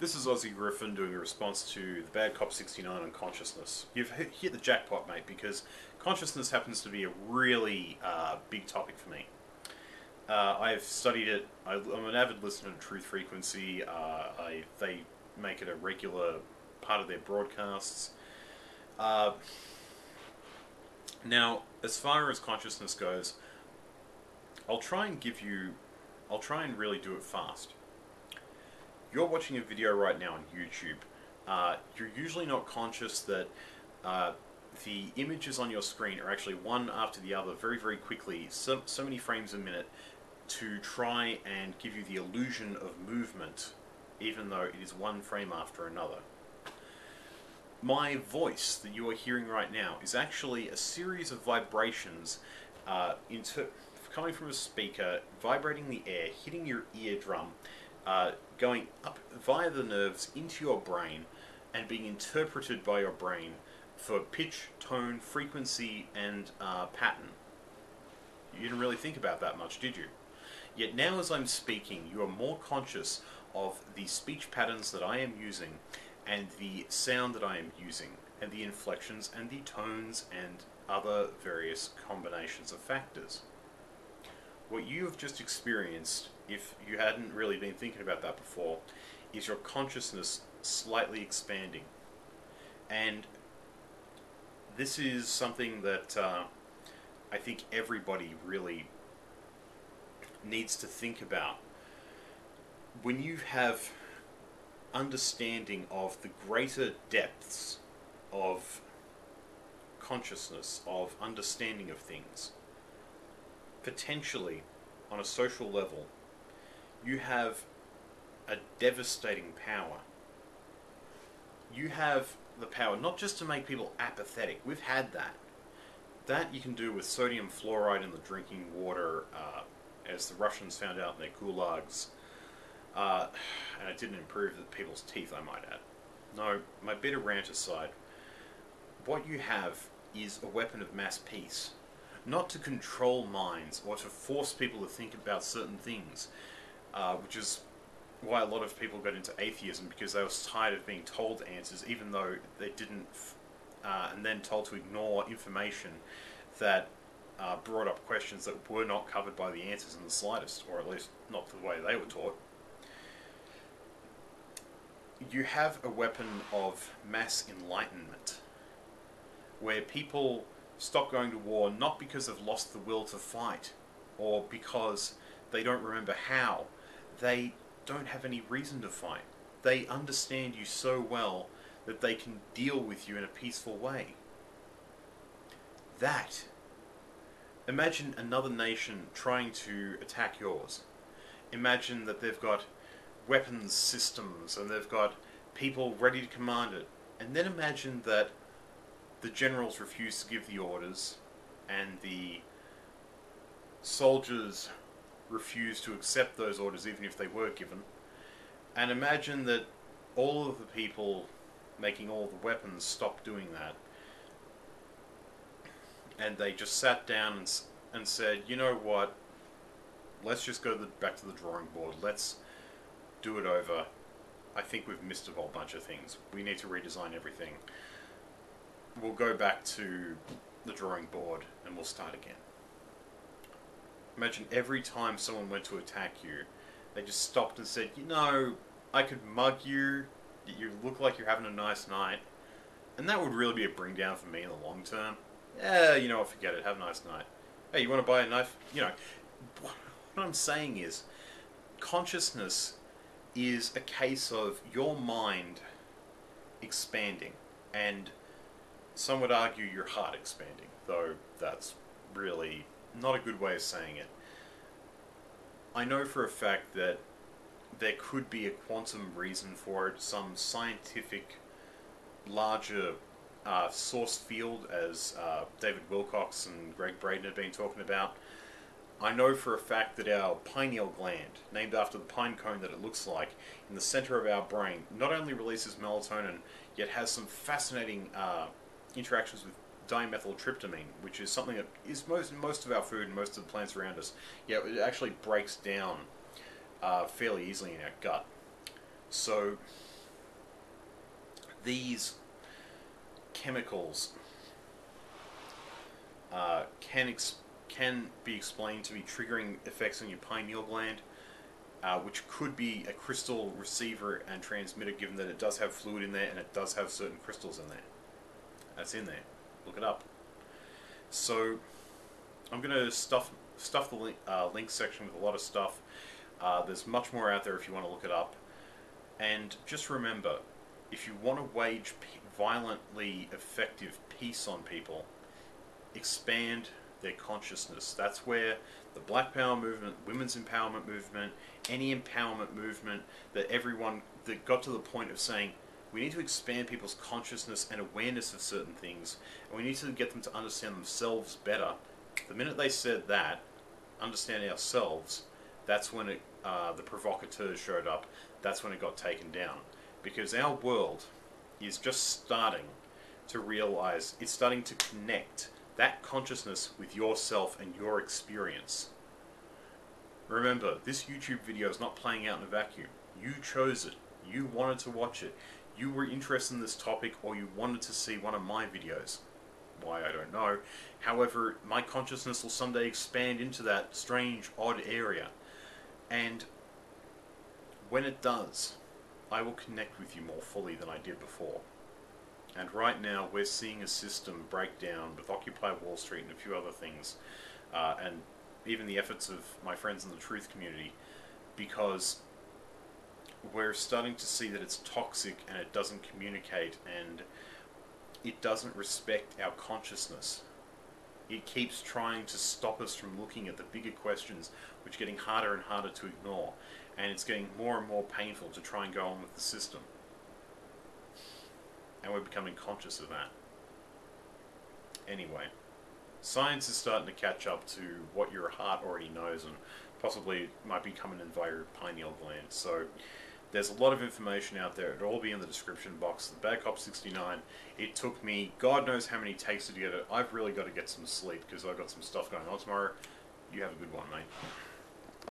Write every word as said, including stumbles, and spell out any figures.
This is Ozzie Griffin doing a response to the Bad Cop sixty-nine on consciousness. You've hit the jackpot, mate, because consciousness happens to be a really uh, big topic for me. Uh, I've studied it. I, I'm an avid listener to Truth Frequency. Uh, I, they make it a regular part of their broadcasts. Uh, now, as far as consciousness goes, I'll try and give you... I'll try and really do it fast. You're watching a video right now on YouTube. Uh, you're usually not conscious that uh, the images on your screen are actually one after the other very, very quickly, so, so many frames a minute, to try and give you the illusion of movement, even though it is one frame after another. My voice that you are hearing right now is actually a series of vibrations uh, into, coming from a speaker, vibrating the air, hitting your eardrum, Uh, going up via the nerves into your brain and being interpreted by your brain for pitch, tone, frequency, and uh, pattern. You didn't really think about that much, did you? Yet now as I'm speaking, you are more conscious of the speech patterns that I am using and the sound that I am using and the inflections and the tones and other various combinations of factors. What you have just experienced, if you hadn't really been thinking about that before, is your consciousness slightly expanding. And this is something that uh, I think everybody really needs to think about. When you have understanding of the greater depths of consciousness, of understanding of things, potentially, on a social level, you have a devastating power. You have the power not just to make people apathetic. We've had that. That you can do with sodium fluoride in the drinking water, uh, as the Russians found out in their gulags. Uh, and it didn't improve the people's teeth, I might add. No, my bitter rant aside, what you have is a weapon of mass peace. Not to control minds or to force people to think about certain things, uh, which is why a lot of people got into atheism, because they were tired of being told answers, even though they didn't, uh, and then told to ignore information that uh, brought up questions that were not covered by the answers in the slightest, or at least not the way they were taught. You have a weapon of mass enlightenment, where people stop going to war not because they've lost the will to fight or because they don't remember how. They don't have any reason to fight. They understand you so well that they can deal with you in a peaceful way. That. Imagine another nation trying to attack yours. Imagine that they've got weapons systems and they've got people ready to command it. And then imagine that the generals refuse to give the orders, and the soldiers refuse to accept those orders even if they were given. And imagine that all of the people making all the weapons stopped doing that. And they just sat down and, and said, you know what, let's just go to the, back to the drawing board, let's do it over. I think we've missed a whole bunch of things. We need to redesign everything. We'll go back to the drawing board and we'll start again. Imagine every time someone went to attack you, they just stopped and said, you know, I could mug you, you look like you're having a nice night, and that would really be a bring down for me in the long term. Yeah, you know what, forget it, have a nice night. Hey, you want to buy a knife? You know, what I'm saying is, consciousness is a case of your mind expanding, and some would argue your heart expanding, though that's really not a good way of saying it. I know for a fact that there could be a quantum reason for it, some scientific, larger uh, source field, as uh, David Wilcox and Greg Braden have been talking about. I know for a fact that our pineal gland, named after the pine cone that it looks like, in the center of our brain, not only releases melatonin, yet has some fascinating Uh, interactions with dimethyltryptamine, which is something that is most most of our food and most of the plants around us. Yeah, it actually breaks down uh, fairly easily in our gut. So these chemicals uh, can ex can be explained to be triggering effects on your pineal gland, uh, which could be a crystal receiver and transmitter, given that it does have fluid in there and it does have certain crystals in there. That's in there. Look it up. So I'm going to stuff stuff the link, uh, link section with a lot of stuff. Uh, there's much more out there if you want to look it up. And just remember, if you want to wage violently effective peace on people, expand their consciousness. That's where the Black Power movement, women's empowerment movement, any empowerment movement, that everyone that got to the point of saying, we need to expand people's consciousness and awareness of certain things, and we need to get them to understand themselves better. The minute they said that, understand ourselves, that's when it, uh, the provocateurs showed up. That's when it got taken down. Because our world is just starting to realize, it's starting to connect that consciousness with yourself and your experience. Remember, this YouTube video is not playing out in a vacuum. You chose it. You wanted to watch it. You were interested in this topic, or you wanted to see one of my videos. Why, I don't know. However, my consciousness will someday expand into that strange, odd area. And when it does, I will connect with you more fully than I did before. And right now, we're seeing a system break down with Occupy Wall Street and a few other things, uh, and even the efforts of my friends in the truth community, because we're starting to see that it's toxic and it doesn't communicate and it doesn't respect our consciousness. It keeps trying to stop us from looking at the bigger questions, which are getting harder and harder to ignore. And it's getting more and more painful to try and go on with the system. And we're becoming conscious of that. Anyway, science is starting to catch up to what your heart already knows, and possibly it might be coming in via your pineal gland. So there's a lot of information out there. It'll all be in the description box. The Bad Cop sixty-nine, it took me God knows how many takes to get it. I've really got to get some sleep because I've got some stuff going on tomorrow. You have a good one, mate.